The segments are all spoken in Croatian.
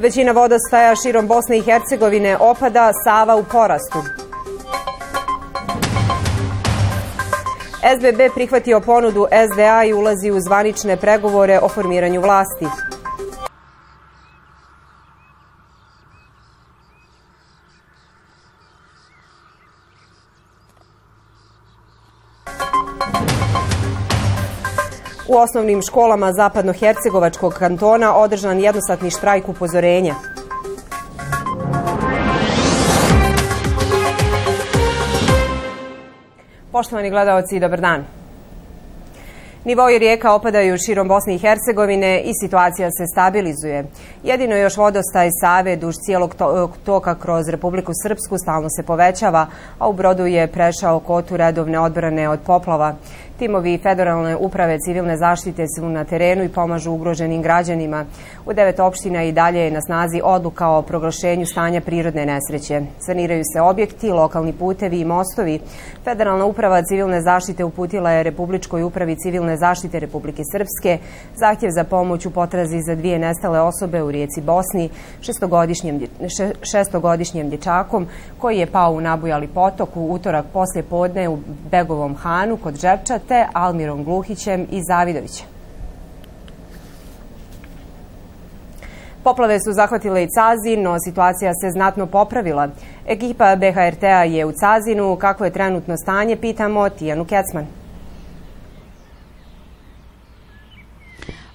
Većina vodostaja širom Bosne i Hercegovine opada, Sava u porastu. SBB prihvatio ponudu SDA i ulazi u zvanične pregovore o formiranju vlasti. U osnovnim školama Zapadnohercegovačkog kantona održan jednosatni štrajk upozorenja. Poštovani gledaoci, dobar dan. Nivoi rijeka opadaju širom Bosne i Hercegovine i situacija se stabilizuje. Jedino još vodostaj Save duž cijelog toka kroz Republiku Srpsku stalno se povećava, a u Brodu je prešao kvotu redovne odbrane od poplava. Timovi Federalne uprave civilne zaštite su na terenu i pomažu ugroženim građanima. U 9 opština i dalje je na snazi odluka o proglašenju stanja prirodne nesreće. Saniraju se objekti, lokalni putevi i mostovi. Federalna uprava civilne zaštite uputila je Republičkoj upravi civilne zaštite Republike Srpske zahtjev za pomoć u potrazi za 2 nestale osobe u rijeci Bosni, 6-godišnjem dječakom koji je pao u nabujali potok u utorak poslije podne u Begovom Hanu kod Džepča, te Almirom Gluhićem i Zavidovićem. Poplave su zahvatile i Cazin, no situacija se znatno popravila. Ekipa BHRT-a je u Cazinu. Kako je trenutno stanje, pitamo Tijanu Kecman.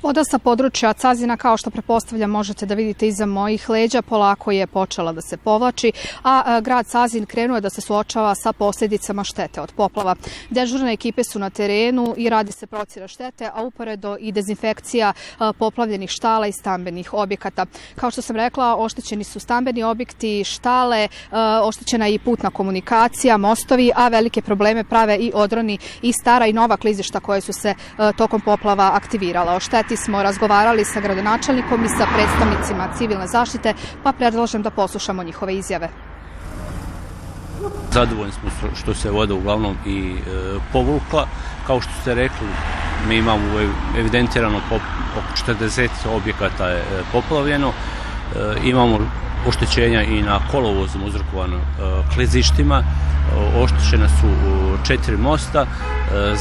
Voda sa područja Cazina, kao što pretpostavljam, možete da vidite iza mojih leđa, polako je počela da se povlači, a grad Cazin krenuo je da se suočava sa posljedicama štete od poplava. Dežurne ekipe su na terenu i radi se procjena štete, a uporedo i dezinfekcija poplavljenih štala i stambenih objekata. Kao što sam rekla, oštećeni su stambeni objekti, štale, oštećena je i putna komunikacija, mostovi, a velike probleme prave i odroni i stara i nova klizišta koje su se tokom poplava aktivirala. O šteti smo razgovarali sa gradonačelnikom i sa predstavnicima civilne zaštite, pa predlažem da poslušamo njihove izjave. Zadovoljni smo što se voda uglavnom i povukla. Kao što ste rekli, mi imamo evidentirano oko 40 objekata je poplavljeno. Imamo oštećenja i na kolovozom uzrokovano klizištima. Oštećena su 4 mosta.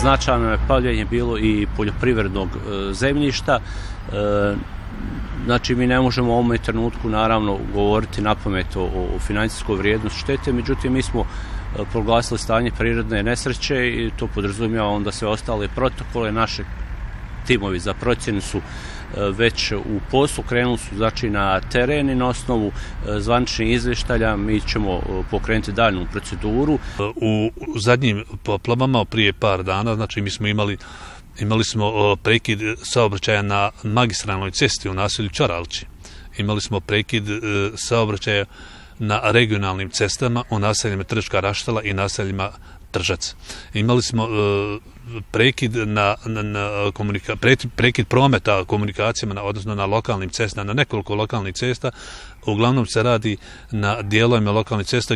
Značajno je plavljenje bilo i poljoprivrednog zemljišta. Znači, mi ne možemo u ovom trenutku naravno govoriti napamet o financijskoj vrijednosti štete, međutim mi smo proglasili stanje prirodne nesreće i to podrazumijeva onda sve ostale protokole. Naše timovi za procjenu su već u poslu, krenuli su znači na teren i na osnovu zvaničnih izvještaja mi ćemo pokrenuti daljnju proceduru. U zadnjim poplavama prije par dana, znači mi smo imali smo prekid saobraćaja na magistralnoj cesti u naselju Čaralči. Imali smo prekid saobraćaja na regionalnim cestama u naseljima Trčka Raštala i naseljima Tržac. Imali smo prekid prometa komunikacijama, odnosno na lokalnim cestama, na nekoliko lokalnih cesta. Uglavnom se radi na dijelovima lokalnih cesta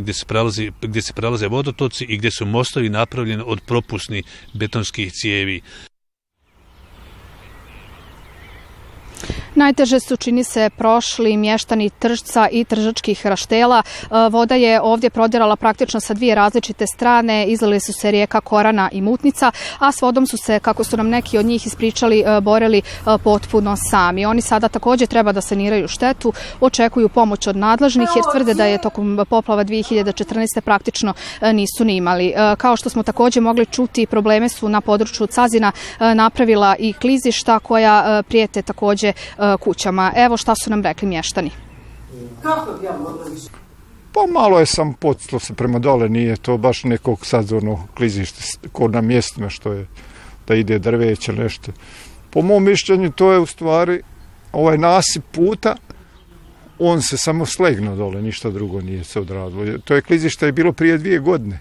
gdje se prelaze vodotoci i gdje su mostovi napravljeni od propusnih betonskih cijevi. Najteže su, čini se, prošli mještani Tržca i Tržačkih Raštela. Voda je ovdje prodirala praktično sa 2 različite strane, izlile su se rijeka Korana i Mutnica, a s vodom su se, kako su nam neki od njih ispričali, borili potpuno sami. Oni sada također treba da saniraju štetu, očekuju pomoć od nadležnih jer tvrde da je tokom poplava 2014. praktično nisu ni imali. Kao što smo također mogli čuti, probleme su na području Cazina napravila i klizišta koja prijete također kućama. Evo šta su nam rekli mještani. Pa malo je sam podstilo se prema dole, nije to baš nekog sad ono klizište ko na mjestima što je da ide drveće nešto. Po mom mišljenju to je u stvari ovaj nasip puta, on se samo slegno dole, ništa drugo nije se odradilo. To je klizište je bilo prije 2 godine,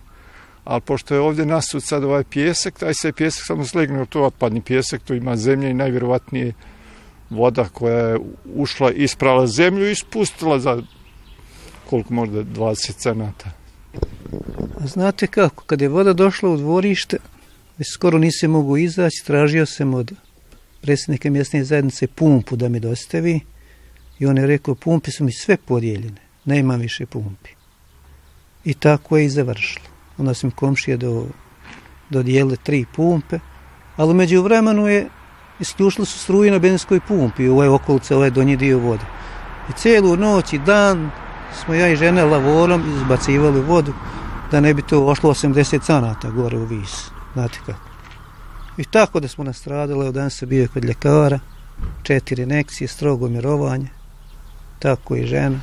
ali pošto je ovdje nasut sad ovaj pjesak, taj se pjesak samo slegno, to otpadni pjesak, to ima zemlje i najvjerovatnije voda koja je ušla, isprala zemlju i ispustila za koliko možda 20 cm. Znate kako, kad je voda došla u dvorište, već skoro nisam mogu izaći, tražio sam od predsjednika mjesne zajednice pumpu da mi dostavi, I on je rekao, pumpe su mi sve podijeljene, ne imam više pumpi. I tako je i završilo. Onda su mi komšije dodijelile 3 pumpe, ali među vremenu je isključili su struju na benzinskoj pumpi, ovo je okolice, ovo je donji dio vode. I cijelu noć i dan smo ja i žene lavorom izbacivali vodu da ne bi to ošlo 80 sanata gore u vis. Znate kako. I tako da smo nastradili, danas se bio kod ljekara, 4 injekcije, strogo mirovanje, tako i žena.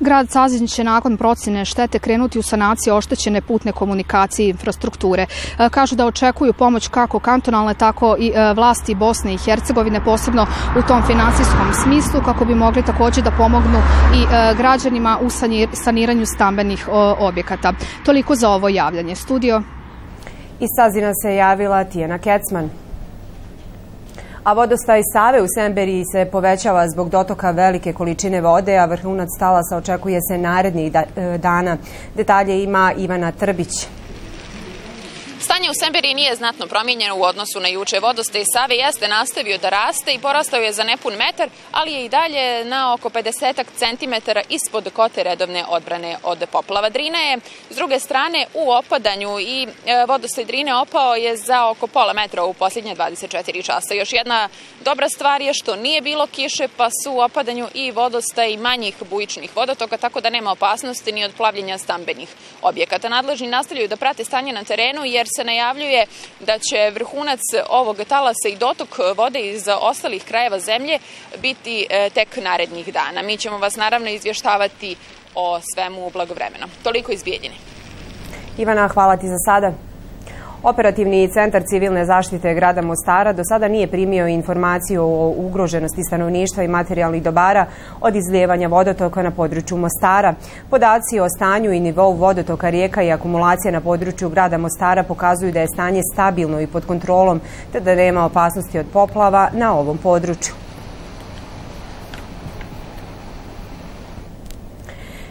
Grad Sazin će nakon procjene štete krenuti u sanaciju oštećene putne komunikacije i infrastrukture. Kažu da očekuju pomoć kako kantonalne, tako i vlasti Bosne i Hercegovine, posebno u tom finansijskom smislu, kako bi mogli također da pomognu i građanima u saniranju stambenih objekata. Toliko za ovo javljanje. Studio. Iz Sazina se javila Tijana Kecman. A vodostaj Save u Semberiji se povećava zbog dotoka velike količine vode, a vrhunac talasa očekuje se narednih dana. Detalje ima Ivana Trbić. Stanje u Semberiji nije znatno promijenjeno u odnosu na juče. Vodostaj Save jeste nastavio da raste i porastao je za nepun metar, ali je i dalje na oko 50 centimetara ispod kote redovne odbrane od poplava. Drina je, s druge strane, u opadanju i vodostaj Drine opao je za oko pola metra u posljednje 24 časa. Još jedna dobra stvar je što nije bilo kiše, pa su u opadanju i vodostaj manjih bujičnih vodotoka, tako da nema opasnosti ni od plavljenja stambenih objekata. Nadležni nastavljaju da prate stanje na terenu jer se najavljuje da će vrhunac ovog talasa i dotok vode iz ostalih krajeva zemlje biti tek narednih dana. Mi ćemo vas naravno izvještavati o svemu blagovremeno. Toliko iz Bijeljine. Ivana, hvala ti za sada. Operativni centar civilne zaštite grada Mostara do sada nije primio informaciju o ugroženosti stanovništva i materijalnih dobara od izlijevanja vodotoka na području Mostara. Podaci o stanju i nivou vodotoka rijeka i akumulacije na području grada Mostara pokazuju da je stanje stabilno i pod kontrolom, te da nema opasnosti od poplava na ovom području.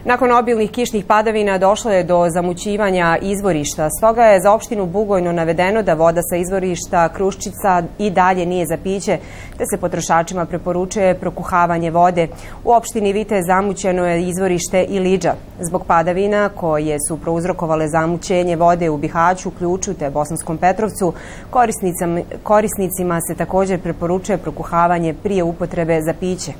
Nakon obilnih kišnih padavina došlo je do zamućivanja izvorišta. Stoga je za opštinu Bugojno navedeno da voda sa izvorišta Kruščica i dalje nije za piće, te se potrošačima preporučuje prokuhavanje vode. U opštini Vite zamućeno je izvorište Iliđa. Zbog padavina koje su prouzrokovale zamućenje vode u Bihaću, Ključu te Bosanskom Petrovcu, korisnicima se također preporučuje prokuhavanje prije upotrebe za piće.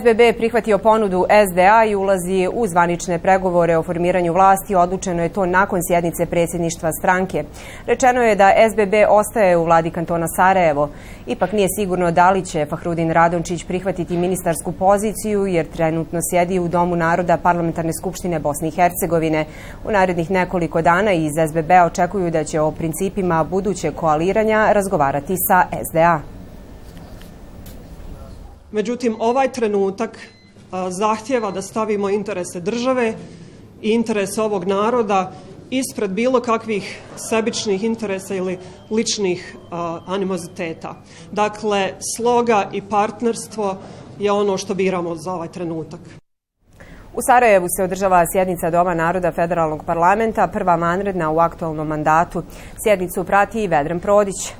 SBB je prihvatio ponudu SDA i ulazi u zvanične pregovore o formiranju vlasti. Odlučeno je to nakon sjednice predsjedništva stranke. Rečeno je da SBB ostaje u vladi kantona Sarajevo. Ipak nije sigurno da li će Fahrudin Radončić prihvatiti ministarsku poziciju, jer trenutno sjedi u Domu naroda Parlamentarne skupštine Bosne i Hercegovine. U narednih nekoliko dana iz SBB-a očekuju da će o principima budućeg koaliranja razgovarati sa SDA. Međutim, ovaj trenutak zahtjeva da stavimo interese države i interese ovog naroda ispred bilo kakvih sebičnih interesa ili ličnih animoziteta. Dakle, sloga i partnerstvo je ono što biramo za ovaj trenutak. U Sarajevu se održava sjednica Doma naroda Federalnog parlamenta, prva vanredna u aktualnom mandatu. Sjednicu prati i Vedran Prodić.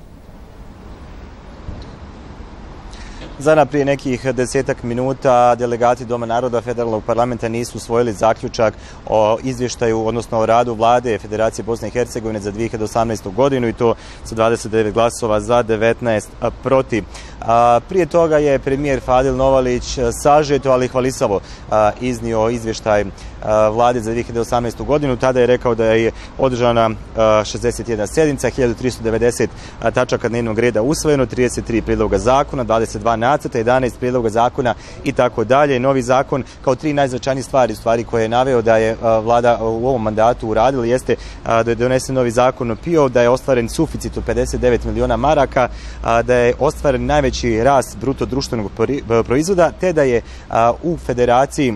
Za naprijed nekih 10-ak minuta delegati Doma naroda Federalnog parlamenta nisu usvojili zaključak o izvještaju, odnosno o radu vlade Federacije Bosne i Hercegovine za 2018. godinu i to sa 29 glasova za 19 protiv. Prije toga je premijer Fadil Novalić sažeto, ali hvalisavo iznio izvještaj vlade za 2018. godinu. Tada je rekao da je održana 61 sjednica, 1390 tačaka dnevnog reda usvojeno, 33 prijedloga zakona, 22 nacrta, 11 prijedloga zakona i tako dalje. Novi zakon kao 3 najznačajnije stvari koje je naveo da je vlada u ovom mandatu uradila jeste da je donesen novi zakon o PIO, da je ostvaren suficit od 59 miliona maraka, da je ostvaren najveći rast bruto društvenog proizvoda, te da je u federaciji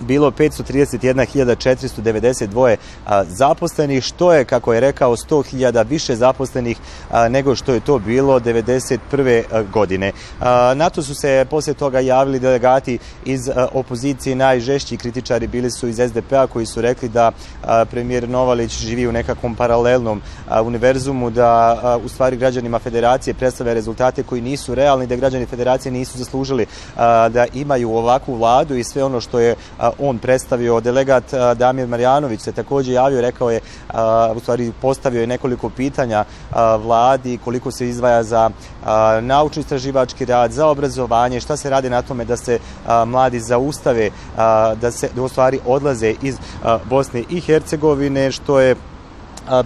bilo 531.492 zaposlenih, što je, kako je rekao, 100.000 više zaposlenih nego što je to bilo 1991. godine. Na to su se poslije toga javili delegati iz opozicije, najžešći kritičari bili su iz SDP-a koji su rekli da premijer Novalić živi u nekakvom paralelnom univerzumu, da u stvari građanima federacije predstave rezultate koji nisu realni, da građani federacije nisu zaslužili da imaju ovakvu vladu i sve ono što je on predstavio. Delegat Damir Marjanović se također javio, rekao je, u stvari postavio je nekoliko pitanja vladi, koliko se izdvaja za naučno-istraživački rad, za obrazovanje, šta se radi na tome da se mladi zaustave, da se u stvari odlaze iz Bosne i Hercegovine, što je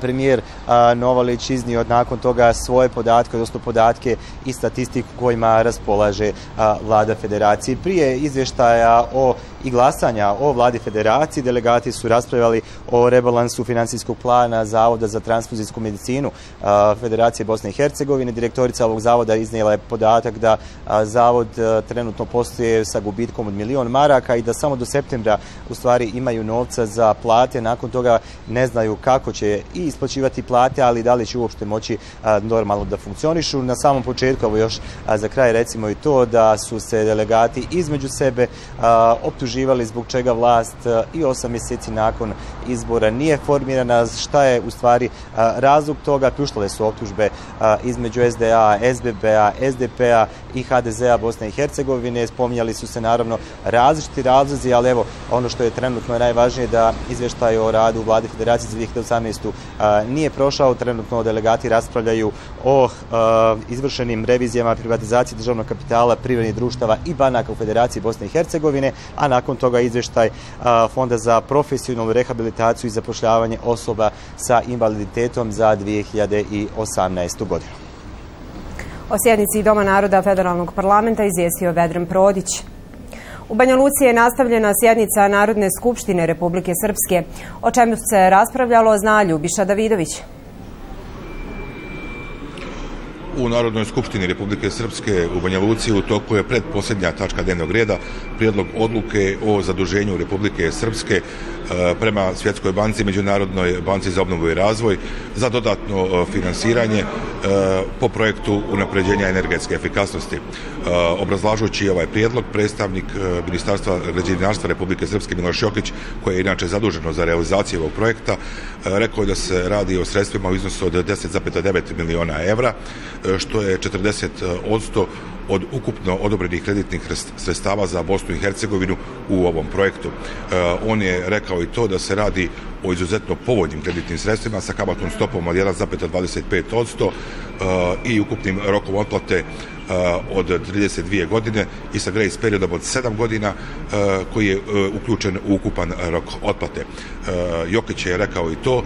premijer Novalić iznio nakon toga svoje podatke, odnosno podatke i statistiku kojima raspolaže vlada federacije. Prije izvještaja i glasanja o vladi federaciji, delegati su raspravljali o rebalansu finansijskog plana Zavoda za transfuzijsku medicinu Federacije Bosne i Hercegovine. Direktorica ovog zavoda iznijela je podatak da zavod trenutno posluje sa gubitkom od £1 milion i da samo do septembra u stvari imaju novca za plate. Nakon toga ne znaju kako će i isplaćivati plate, ali da li će uopšte moći normalno da funkcionišu. Na samom početku, ovo još za kraj recimo i to, da su se delegati između sebe optuživali zbog čega vlast i 8 mjeseci nakon izbora nije formirana, šta je u stvari razlog toga. Pljuštale su optužbe između SDA, SBB-a, SDP-a i HDZ-a Bosne i Hercegovine. Spominjali su se naravno različiti razlozi, ali evo ono što je trenutno najvažnije da izvještaj o radu vlade federacije za 2018. Nije prošao. Trenutno delegati raspravljaju o izvršenim revizijama privatizacije državnog kapitala, privrednih društava i banaka u Federaciji Bosne i Hercegovine, a nakon toga izvještaj Fonda za profesionalnu rehabilitaciju i zapošljavanje osoba sa invaliditetom za 2018. godinu. O sjednici Doma naroda Federalnog parlamenta izvijestio Vedran Prodić. U Banja Luci je nastavljena sjednica Narodne skupštine Republike Srpske. O čemu se raspravljalo zna Ljubiša Davidović. U Narodnoj skupštini Republike Srpske u Banja Luci u toku je predposljednja tačka dnevnog reda, prijedlog odluke o zaduženju Republike Srpske prema Svjetskoj banci, Međunarodnoj banci za obnovu i razvoj, za dodatno finansiranje po projektu unapređenja energetske efikasnosti. Obrazlažujući ovaj prijedlog, predstavnik Ministarstva građevinarstva Republike Srpske Miloš Jokić, koji je inače zaduženo za realizaciju ovog projekta, rekao je da se radi o sredstvima u iznosu od 10,9 miliona evra, što je 40% od ukupno odobrenih kreditnih sredstava za Bosnu i Hercegovinu u ovom projektu. On je rekao i to da se radi o izuzetno povoljnim kreditnim sredstvima sa kamatnom stopom od 1,25% i ukupnim rokom otplate od 32 godine i sa grejs periodom od 7 godina koji je uključen u ukupan rok otplate. Jokić je rekao i to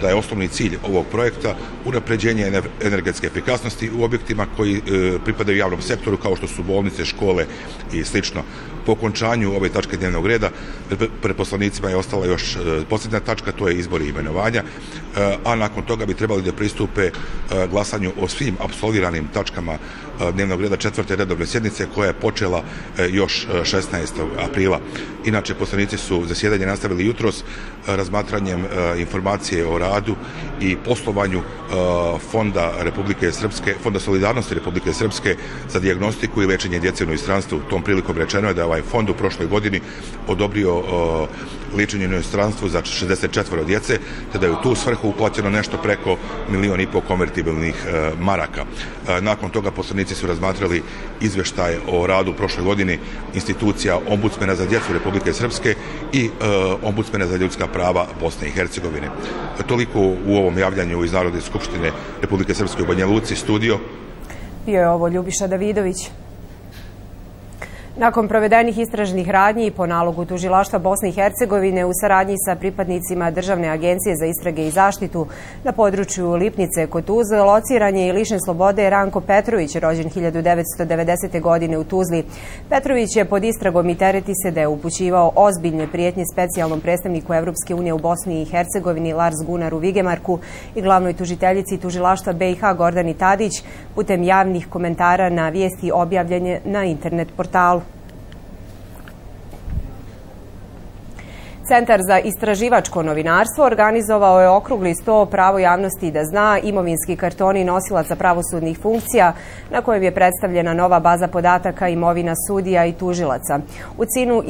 da je osnovni cilj ovog projekta unapređenje energetske efikasnosti u objektima koji pripadaju javnom sektoru kao što su bolnice, škole i slično. Po okončanju ove tačke dnevnog reda pred poslanicima je ostala još posljedna tačka, to je izbor i imenovanja, a nakon toga bi trebali da pristupe glasanju o svim apsolviranim tačkama dnevnog reda četvrte redovne sjednice koja je počela još 16. aprila. Inače, poslanici su zasjedanje nastavili jutros razmatranjem informacije o radu i poslovanju Fonda solidarnosti Republike Srpske za dijagnostiku i lečenje djece u inostranstvu. Tom prilikom rečeno je da je ovaj fond u prošloj godini odobrio lečenje u inostranstvu za 64 djece, te da je u tu svrhu uplaćeno nešto preko 1,5 miliona konvertibilnih maraka. Nakon toga poslanici su razmatrali izveštaj o radu u prošloj godini institucija ombudsmena za djecu Republike Srpske i ombudsmena za ljudska prava Bosne i Hercegovine. Toliko u ovom javljanju iz Narodne skupštine Republike Srpske u Banja Luci. Studio. Bio je ovo Ljubiša Davidović. Nakon provedenih istražnih radnji i po nalogu Tužilaštva Bosne i Hercegovine u saradnji sa pripadnicima Državne agencije za istrage i zaštitu na području Lipnice, kod Tuzle, lociran je i lišen slobode Ranko Petrović, rođen 1990. godine u Tuzli. Petrović je pod istragom i tereti se da je upućivao ozbiljne prijetnje specijalnom predstavniku Evropske unije u Bosni i Hercegovini Lars Gunnaru Wigemarku i glavnoj tužiteljici Tužilaštva BiH Gordani Tadić putem javnih komentara na vijesti objavljene na internet portalu. Centar za istraživačko novinarstvo organizovao je okrugli sto pravo javnosti da zna, imovinski kartoni nosilaca pravosudnih funkcija, na kojem je predstavljena nova baza podataka imovina sudija i tužilaca. U Cinu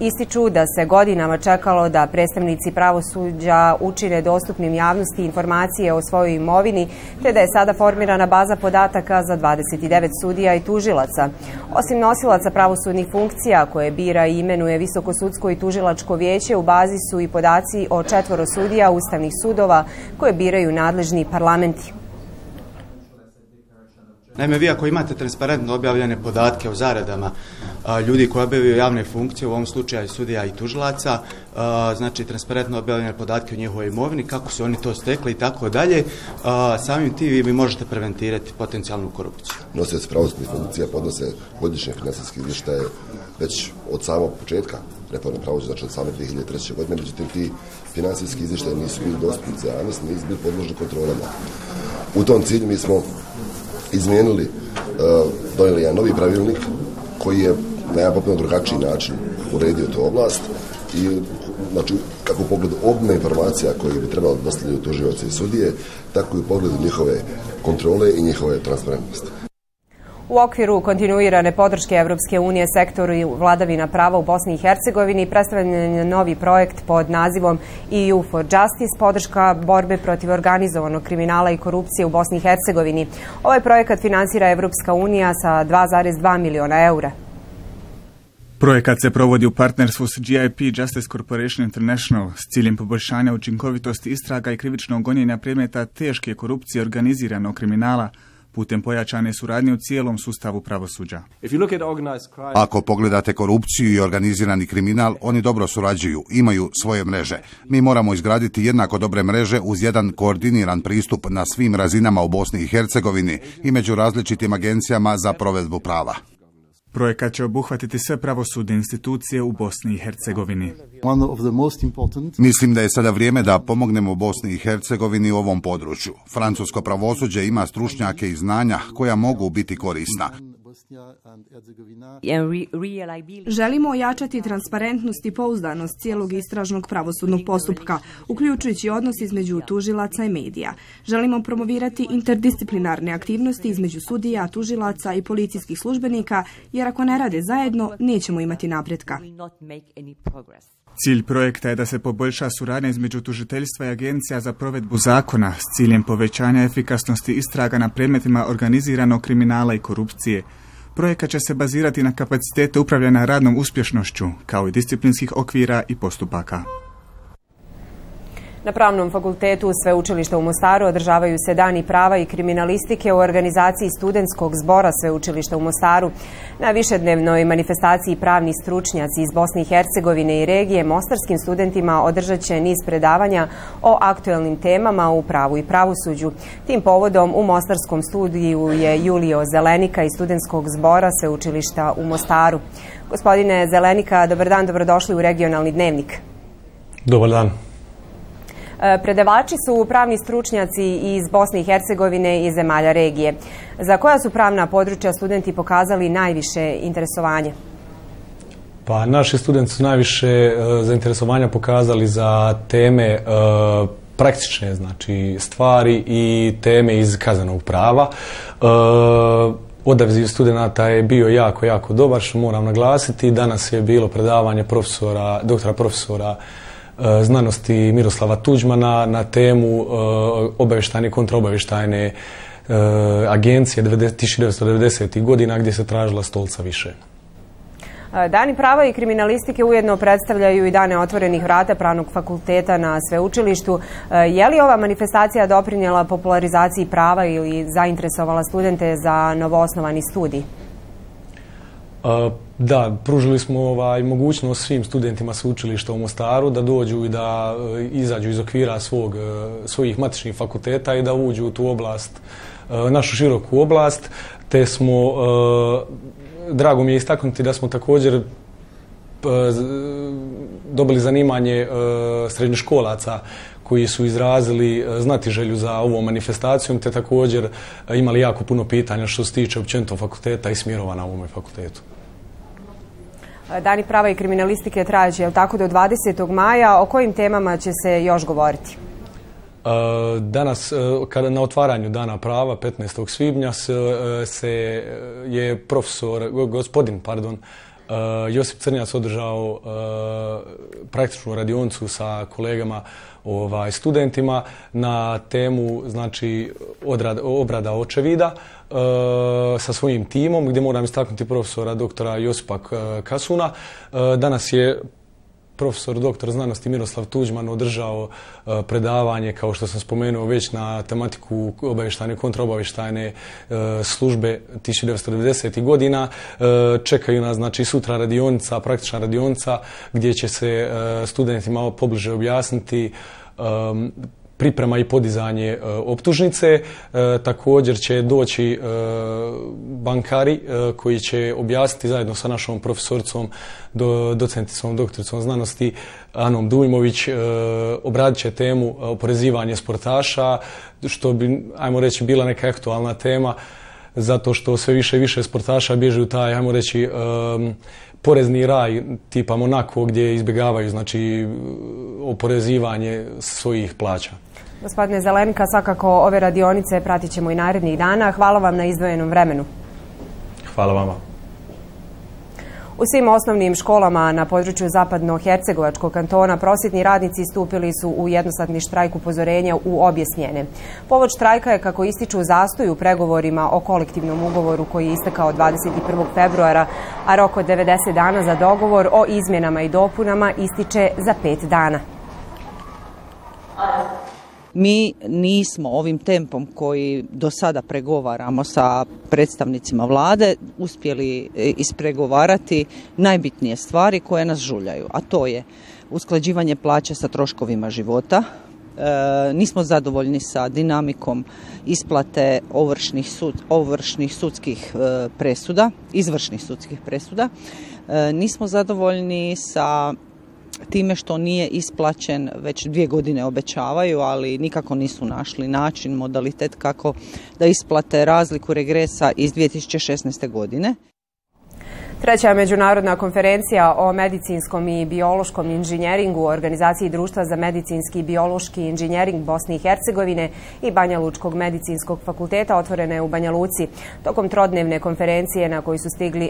ističu da se godinama čekalo da predstavnici pravosuđa učine dostupnim javnosti informacije o svojoj imovini, te da je sada formirana baza podataka za 29 sudija i tužilaca. Osim nosilaca pravosudnih funkcija koje bira i imenuje Visokosudsko i tužilačko vijeće, u bazi su i podaci o 4 sudija ustavnih sudova koje biraju nadležni parlamenti. Naime, vi ako imate transparentno objavljene podatke o zaradama ljudi koji obavljaju javne funkcije, u ovom slučaju sudija i tužilaca, znači transparentno objavljene podatke o njihovoj imovini, kako su oni to stekli i tako dalje, samim tim vi možete preventirati potencijalnu korupciju. Nosioci pravosudnih funkcija podnose godišnje finansijske izvještaje već od samog početka reforme pravosuđa, znači od same 2003. godine, međutim ti finansijski izvještaje nisu bili dostupni za javnost, nisu bili podložni kontrolama. U tom cilju mi smo izmijenili, donijeli jedan novi pravilnik koji je na jedan potpuno drugačiji način uredio tu oblast i znači kako u pogledu obme informacija koje bi trebalo dostavljati tužioci i sudije, tako i u pogledu njihove kontrole i njihove transparentnosti. U okviru kontinuirane podrške Evropske unije sektoru vladavina prava u Bosni i Hercegovini predstavljen je novi projekt pod nazivom EU for Justice, podrška borbe protiv organizovanog kriminala i korupcije u Bosni i Hercegovini. Ovaj projekat finansira Evropska unija sa 2,2 miliona eura. Projekat se provodi u partnerstvu s GIP Justice Corporation International s ciljem poboljšanja učinkovitosti istraga i krivičnog gonjenja predmeta teške korupcije i organiziranog kriminala, putem pojačane suradnje u cijelom sustavu pravosuđa. Ako pogledate korupciju i organizirani kriminal, oni dobro surađuju, imaju svoje mreže. Mi moramo izgraditi jednako dobre mreže uz jedan koordiniran pristup na svim razinama u Bosni i Hercegovini i među različitim agencijama za provedbu prava. Projekat će obuhvatiti sve pravosudne institucije u Bosni i Hercegovini. Mislim da je sada vrijeme da pomognemo Bosni i Hercegovini u ovom području. Francusko pravosuđe ima stručnjake i znanja koja mogu biti korisna. Želimo ojačati transparentnost i pouzdanost cijelog istražnog pravosudnog postupka, uključujući odnos između tužilaca i medija. Želimo promovirati interdisciplinarne aktivnosti između sudija, tužilaca i policijskih službenika, jer ako ne rade zajedno, nećemo imati napretka. Cilj projekta je da se poboljša suradnja između tužiteljstva i agencija za provedbu zakona s ciljem povećanja efikasnosti istraga na predmetima organiziranog kriminala i korupcije. Projekat će se bazirati na kapacitete upravljanja radnom uspješnošću, kao i disciplinskih okvira i postupaka. Na Pravnom fakultetu Sveučilišta u Mostaru održavaju se dani prava i kriminalistike u organizaciji Studentskog zbora Sveučilišta u Mostaru. Na višednevnoj manifestaciji pravni stručnjaci iz Bosne i Hercegovine i regije mostarskim studentima održat će niz predavanja o aktuelnim temama u pravu i pravosuđu. Tim povodom u mostarskom studiju je Julio Zelenika iz Studentskog zbora Sveučilišta u Mostaru. Gospodine Zelenika, dobar dan, dobrodošli u Regionalni dnevnik. Dobar dan. Predavači su pravni stručnjaci iz Bosne i Hercegovine i zemalja regije. Za koja su pravna područja studenti pokazali najviše interesovanje? Pa naši studenti su najviše zainteresovanja pokazali za teme praktične, znači stvari i teme iz kaznenog prava. Odaziv studenta je bio jako dobar, što moram naglasiti. Danas je bilo predavanje doktora profesora znanosti Miroslava Tuđmana na temu obavještajne i kontraobavještajne agencije 1990. godina gdje se tražila stolica više. Dani prava i kriminalistike ujedno predstavljaju i dane otvorenih vrata Pravnog fakulteta na sveučilištu. Je li ova manifestacija doprinijela popularizaciji prava ili zainteresovala studente za novoosnovani studij? Da, pružili smo mogućnost svim studentima Sveučilišta u Mostaru da dođu i da izađu iz okvira svojih matičnih fakulteta i da uđu u tu oblast, našu široku oblast, te smo, drago mi je istaknuti da smo također dobili zanimanje srednjoškolaca koji su izrazili znatiželju za ovom manifestacijom, te također imali jako puno pitanja što se tiče općenito fakulteta i smjerova na ovom fakultetu. Dani prava i kriminalistike traže, tako da je 20. maja. O kojim temama će se još govoriti? Danas, na otvaranju Dana prava, 15. svibnja, je gospodin Josip Crnjac održao praktičnu radionicu sa kolegama studentima na temu obrada očevida sa svojim timom, gdje moram istaknuti profesora doktora Josipa Kasuna. Danas je profesor doktor znanosti Miroslav Tuđman održao predavanje, kao što sam spomenuo već, na tematiku obavještajne i kontraobavještajne službe 1990. godina. Čekaju nas sutra radionica, praktična radionica, gdje će se studentima pobliže objasniti priprema i podizanje optužnice. Također će doći bankari koji će objasniti zajedno sa našom profesoricom, docenticom, doktoricom znanosti Anom Dujmović. Obradit će temu oporezivanje sportaša, što bi, ajmo reći, bila neka aktualna tema, zato što sve više i više sportaša bježe u taj, ajmo reći, porezni raj tipa Monako, gdje izbjegavaju oporezivanje svojih plaća. Gospodine Zelenika, svakako ove radionice pratit ćemo i narednih dana. Hvala vam na izdvojenom vremenu. Hvala vama. U svim osnovnim školama na području Zapadno-Hercegovačkog kantona prosvjetni radnici stupili su u jednostatni štrajk upozorenja u obje smjene. Povod štrajka je, kako ističu, zastoj u pregovorima o kolektivnom ugovoru koji je istekao 21. februara, a rok od 90 dana za dogovor o izmjenama i dopunama ističe za 5 dana. Mi nismo ovim tempom koji do sada pregovaramo sa predstavnicima vlade uspjeli ispregovarati najbitnije stvari koje nas žuljaju, a to je usklađivanje plaća sa troškovima života. Nismo zadovoljni sa dinamikom isplate izvršnih sudskih presuda. Nismo zadovoljni sa time što nije isplaćen, već 2 godine obećavaju, ali nikako nisu našli način, modalitet kako da isplate razliku regresa iz 2016. godine. Treća međunarodna konferencija o medicinskom i biološkom inženjeringu u Organizaciji društva za medicinski i biološki inženjering Bosne i Hercegovine i Banja Lučkog medicinskog fakulteta otvorena je u Banja Luci. Tokom trodnevne konferencije, na koju su stigli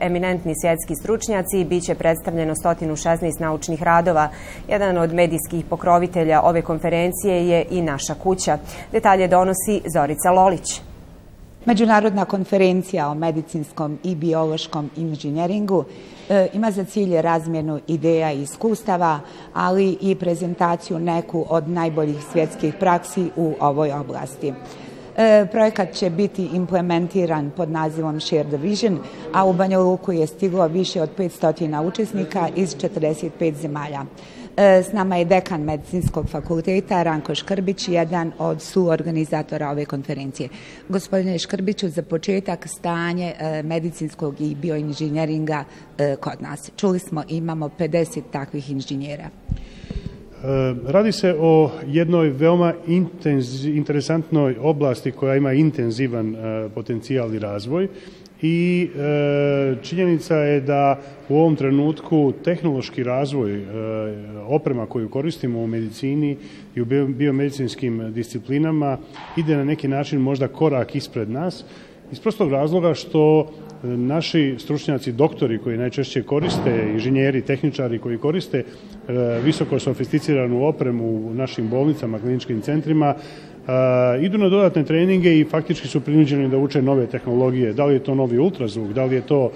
eminentni svjetski stručnjaci, bit će predstavljeno 116 naučnih radova. Jedan od medijskih pokrovitelja ove konferencije je i naša kuća. Detalje donosi Zorica Lolić. Međunarodna konferencija o medicinskom i biološkom inženjeringu ima za cilj razmjenu ideja i iskustava, ali i prezentaciju neku od najboljih svjetskih praksi u ovoj oblasti. Projekat će biti implementiran pod nazivom Share the Vision, a u Banja Luku je stiglo više od 500 učesnika iz 45 zemalja. S nama je dekan Medicinskog fakulteta Ranko Škrbić, jedan od suorganizatora ove konferencije. Gospodine Škrbiću, za početak, stanje medicinskog i bioinženjeringa kod nas. Čuli smo, imamo 50 takvih inženjera. Radi se o jednoj veoma interesantnoj oblasti koja ima intenzivan potencijal i razvoj. I činjenica je da u ovom trenutku tehnološki razvoj oprema koju koristimo u medicini i u biomedicinskim disciplinama ide na neki način možda korak ispred nas, iz prostog razloga što naši stručnjaci, doktori koji najčešće koriste, inženjeri, tehničari koji koriste visoko sofisticiranu opremu u našim bolnicama, kliničkim centrima, idu na dodatne treninge i faktički su prinuđeni da uče nove tehnologije. Da li je to novi ultrazvuk, da li je to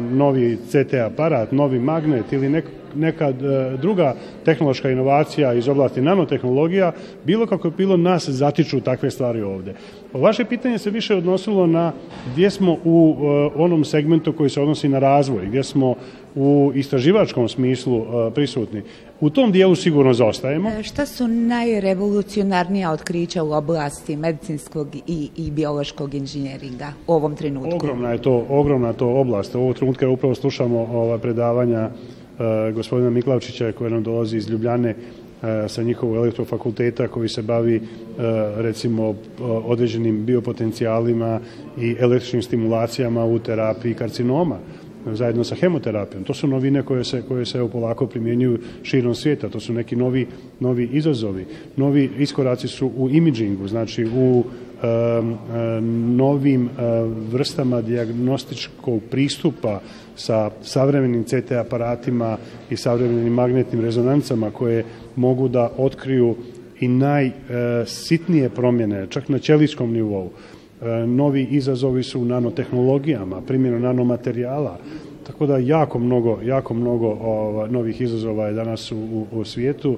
novi CT aparat, novi magnet ili neka druga tehnološka inovacija iz oblasti nanotehnologija, bilo kako je bilo, nas zatiču takve stvari ovdje. Vaše pitanje se više odnosilo na gdje smo u onom segmentu koji se odnosi na razvoj, gdje smo u istraživačkom smislu prisutni. U tom dijelu sigurno zaostajemo. Šta su najrevolucionarnija otkrića u oblasti medicinskog i biološkog inženjeringa u ovom trenutku? Ogromna je to oblast. U ovom trenutku upravo slušamo ova predavanja gospodina Miklavčića koja nam dolazi iz Ljubljane sa njihovog elektrofakulteta koji se bavi recimo određenim biopotencijalima i električnim stimulacijama u terapiji karcinoma. zajedno sa hemoterapijom. To su novine koje se polako primjenjuju širom svijeta. To su neki novi izazovi. Novi iskoraci su u imidžingu, znači u novim vrstama dijagnostičkog pristupa sa savremenim CT aparatima i savremenim magnetnim rezonancama koje mogu da otkriju i najsitnije promjene, čak na ćelijskom nivou. Novi izazovi su u nanotehnologijama, primjenu nanomaterijala, tako da jako mnogo novih izazova je danas u svijetu.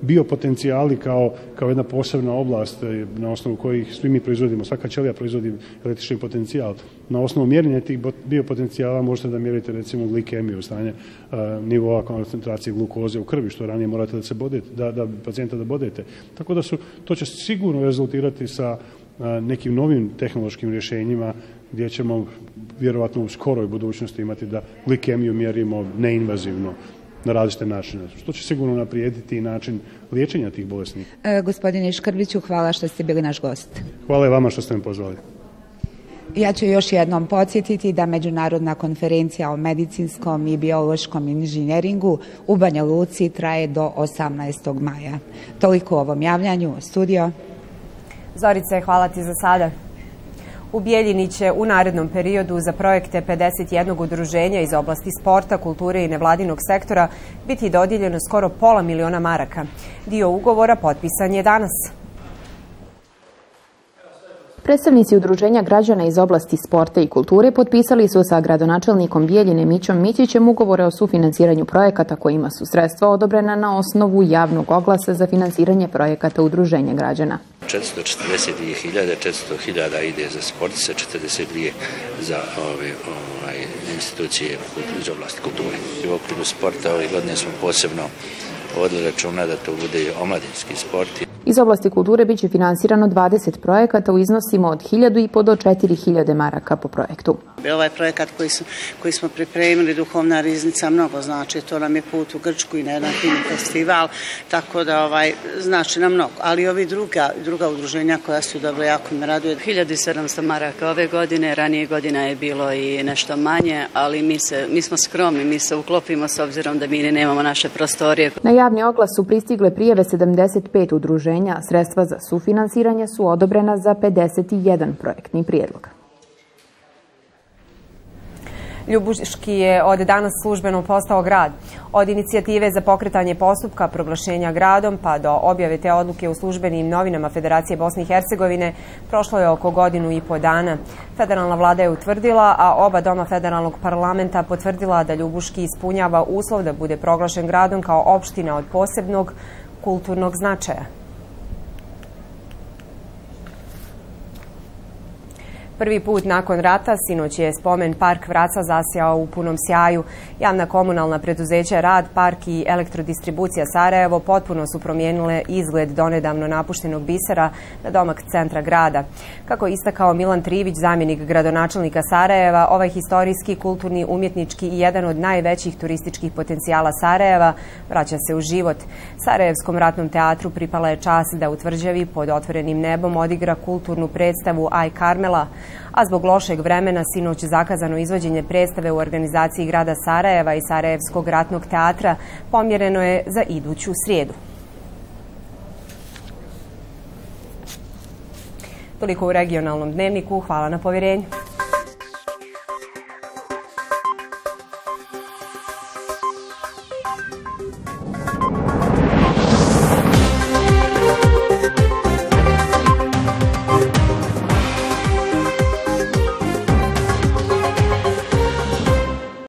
Biopotencijali kao jedna posebna oblast na osnovu kojih svi mi proizvodimo, svaka ćelija proizvodi električni potencijal. Na osnovu mjerenja tih biopotencijala možete da mjerite recimo glikemiju, stanje nivoa koncentracije glukoze u krvi, što ranije morate da pacijenta da bodete. Tako da to će sigurno rezultirati sa nekim novim tehnološkim rješenjima gdje ćemo vjerovatno u skoroj budućnosti imati da glikemiju mjerimo neinvazivno na različite načine, što će sigurno naprijediti i način liječenja tih bolesnika. Gospodine Škrbiću, hvala što ste bili naš gost. Hvala i vama što ste me pozvali. Ja ću još jednom podsjetiti da Međunarodna konferencija o medicinskom i biološkom inženjeringu u Banja Luci traje do 18. maja. Toliko o ovom javljanju. Studio. Zorice, hvala ti za sada. U Bijeljini će u narednom periodu za projekte 51 udruženja iz oblasti sporta, kulture i nevladinog sektora biti dodijeljeno skoro ½ miliona maraka. Dio ugovora potpisan je danas. Predstavnici udruženja građana iz oblasti sporta i kulture potpisali su sa gradonačelnikom Bijeljine Mićom Mićićem ugovore o sufinanciranju projekata kojima su sredstva odobrena na osnovu javnog oglasa za financiranje projekata udruženja građana. 442.000 ide za sportiste, 42 za institucije iz oblasti kulture. U okviru sporta ove godine smo posebno vodili računa da to bude omladinski sport. Iz oblasti kulture biće finansirano 20 projekata u iznosima od 1.500 do 4.000 maraka po projektu. Ovaj projekat koji smo pripremili, Duhovna riznica, mnogo znači. To nam je put u Grčku i na jedan film festival, tako da znači nam mnogo. Ali ovi druga udruženja koja su dobro, jako me raduje. 1.700 maraka ove godine, ranije godina je bilo i nešto manje, ali mi smo skromni, mi se uklopimo s obzirom da mi nemamo naše prostorije. Na javni oglas su pristigle prijeve 75 udruženja. Sredstva za sufinansiranje su odobrena za 51 projektni prijedlog. Ljubuški je od danas službeno postao grad. Od inicijative za pokretanje postupka proglašenja gradom pa do objave te odluke u službenim novinama Federacije Bosne i Hercegovine prošlo je oko 1,5 dana. Federalna vlada je utvrdila, a oba doma federalnog parlamenta potvrdila da Ljubuški ispunjava uslov da bude proglašen gradom kao opština od posebnog kulturnog značaja. Prvi put nakon rata sinoć je spomen park Vraca zasjao u punom sjaju. Javna komunalna preduzeća Rad, Park i Elektrodistribucija Sarajevo potpuno su promijenile izgled donedavno napuštenog bisera na domak centra grada. Kako je istakao Milan Trivić, zamjenik gradonačelnika Sarajeva, ovaj historijski, kulturni, umjetnički i jedan od najvećih turističkih potencijala Sarajeva vraća se u život. Sarajevskom ratnom teatru pripala je čast da u tvrđavi pod otvorenim nebom odigra kulturnu predstavu Aj Karmela, a zbog lošeg vremena sinoć zakazano izvođenje predstave u organizaciji grada Sarajeva i Sarajevskog ratnog teatra pomjereno je za iduću srijedu. Toliko u regionalnom dnevniku. Hvala na povjerenju.